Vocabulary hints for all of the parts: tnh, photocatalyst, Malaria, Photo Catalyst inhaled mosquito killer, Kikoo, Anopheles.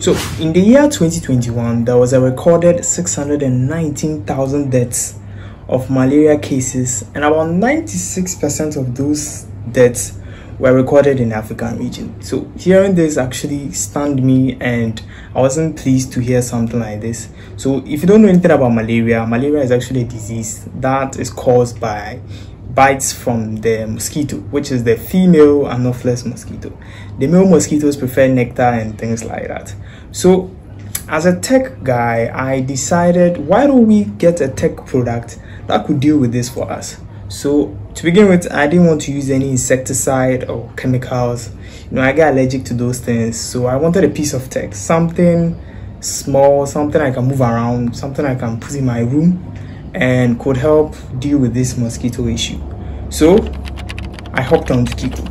So in the year 2021, there was a recorded 619,000 deaths of malaria cases, and about 96% of those deaths were recorded in the African region. So hearing this actually stunned me, and I wasn't pleased to hear something like this. So if you don't know anything about malaria, malaria is actually a disease that is caused by bites from the mosquito, which is the female anopheles mosquito. The male mosquitoes prefer nectar and things like that. So as a tech guy, I decided, why don't we get a tech product that could deal with this for us? So to begin with, I didn't want to use any insecticide or chemicals. I get allergic to those things, so I wanted a piece of tech, something small, something I can move around, something I can put in my room and could help deal with this mosquito issue. So I hopped on Kikoo.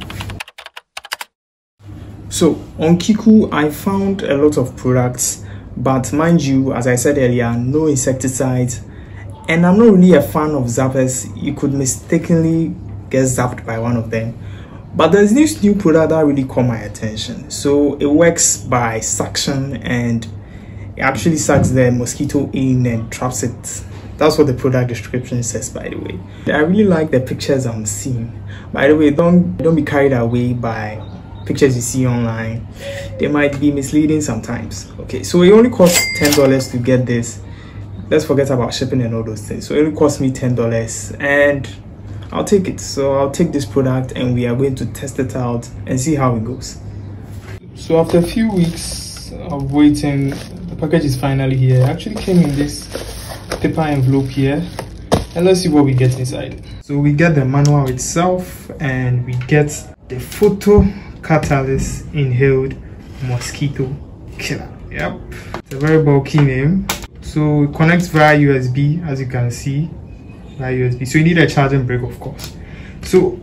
So on Kikoo, I found a lot of products, but mind you, as I said earlier, no insecticides, and I'm not really a fan of zappers. You could mistakenly get zapped by one of them. But there's this new product that really caught my attention. So it works by suction, and it actually sucks the mosquito in and traps it. That's what the product description says, by the way. I really like the pictures I'm seeing. By the way, don't be carried away by pictures you see online. They might be misleading sometimes. Okay, so it only costs $10 to get this. Let's forget about shipping and all those things. So it only cost me $10, and I'll take it. So I'll take this product, and we are going to test it out and see how it goes. So after a few weeks of waiting, the package is finally here. It actually came in this paper envelope here, and let's see what we get inside. So we get the manual itself, and we get the Photo Catalyst Inhaled Mosquito Killer. Yep, it's a very bulky name. So it connects via USB, as you can see, via USB. So you need a charging brick, of course. So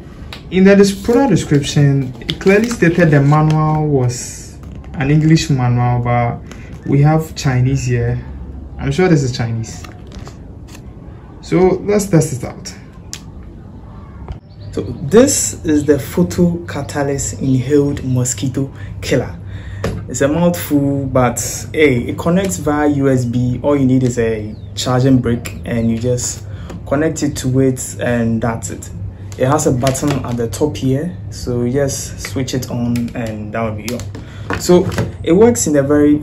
in the product description, it clearly stated the manual was an English manual, but we have Chinese here. I'm sure this is Chinese. So let's test it out. So this is the Photo Catalyst Inhaled Mosquito Killer. It's a mouthful, but hey, it connects via USB. All you need is a charging brick, and you just connect it to it, and that's it. It has a button at the top here, so you just switch it on, and that will be all. So it works in a very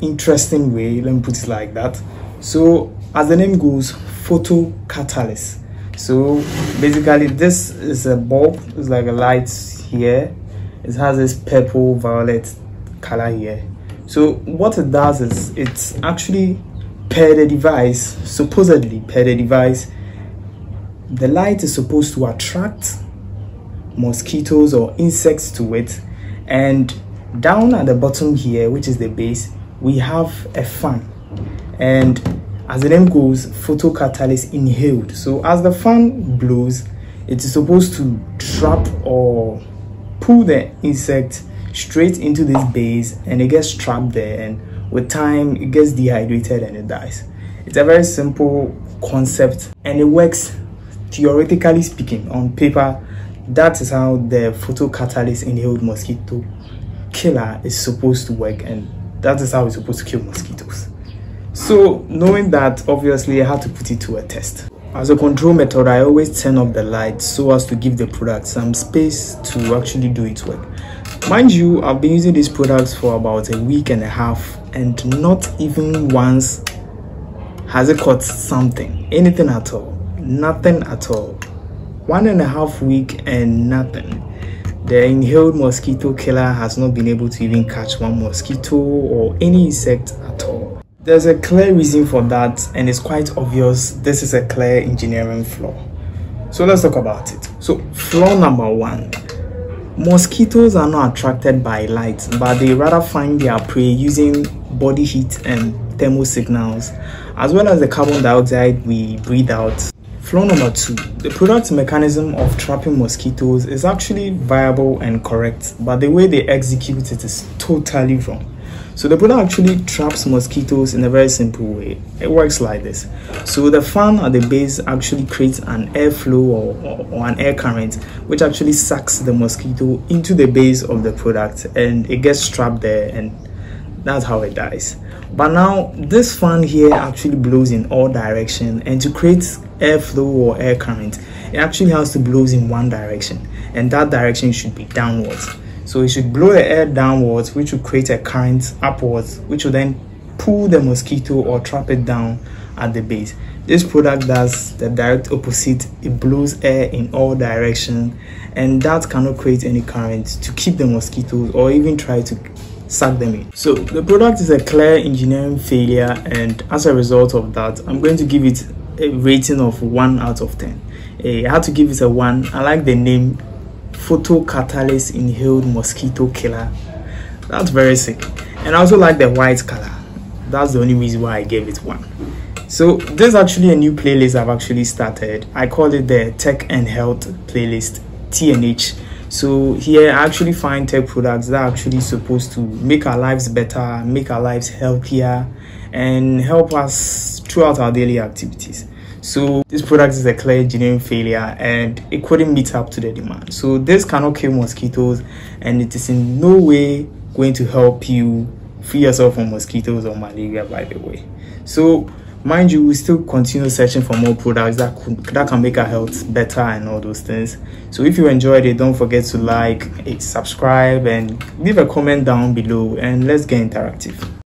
interesting way, let me put it like that. So as the name goes, photo catalyst. So basically, this is a bulb. It's like a light here. It has this purple violet color here. So what it does is, it's actually per the device, supposedly per the device, the light is supposed to attract mosquitoes or insects to it. And down at the bottom here, which is the base, we have a fan, and as the name goes, photo catalyst inhaled. So as the fan blows, it is supposed to trap or pull the insect straight into this base, and it gets trapped there, and with time it gets dehydrated and it dies. It's a very simple concept, and it works theoretically speaking. On paper, that is how the photo catalyst inhaled mosquito killer is supposed to work, and that is how it's supposed to kill mosquitoes. So knowing that, obviously I had to put it to a test. As a control method, I always turn up the light so as to give the product some space to actually do its work. Mind you, I've been using these products for about a week and a half, and not even once has it caught something, anything at all, nothing at all. 1.5 weeks and nothing. The inhaled mosquito killer has not been able to even catch one mosquito or any insect at all. There's a clear reason for that, and it's quite obvious. This is a clear engineering flaw. So let's talk about it. So flaw number one, mosquitoes are not attracted by light, but they rather find their prey using body heat and thermal signals, as well as the carbon dioxide we breathe out. Flaw number two, the product mechanism of trapping mosquitoes is actually viable and correct, but the way they execute it is totally wrong. So the product actually traps mosquitoes in a very simple way. It works like this. So the fan at the base actually creates an airflow or an air current, which actually sucks the mosquito into the base of the product, and it gets trapped there, and That's how it dies. But now this fan here actually blows in all directions, and to create airflow or air current, it actually has to blow in one direction, and that direction should be downwards. So it should blow the air downwards, which will create a current upwards, which will then pull the mosquito or trap it down at the base. This product does the direct opposite. It blows air in all directions, and that cannot create any current to keep the mosquitoes or even try to suck them in. So the product is a clear engineering failure, and as a result of that, I'm going to give it a rating of 1 out of 10. I had to give it a 1. I like the name, Photo Catalyst Inhaled Mosquito Killer. That's very sick. And I also like the white color. That's the only reason why I gave it 1. So this is actually a new playlist I've actually started. I call it the Tech and Health playlist, TNH. So here I actually find tech products that are actually supposed to make our lives better, make our lives healthier, and help us throughout our daily activities. So this product is a clear engineering failure, and it couldn't meet up to the demand. So this cannot kill mosquitoes, and it is in no way going to help you free yourself from mosquitoes or malaria, by the way. So mind you, we still continue searching for more products that can make our health better and all those things. So if you enjoyed it, don't forget to like, subscribe, and leave a comment down below, and let's get interactive.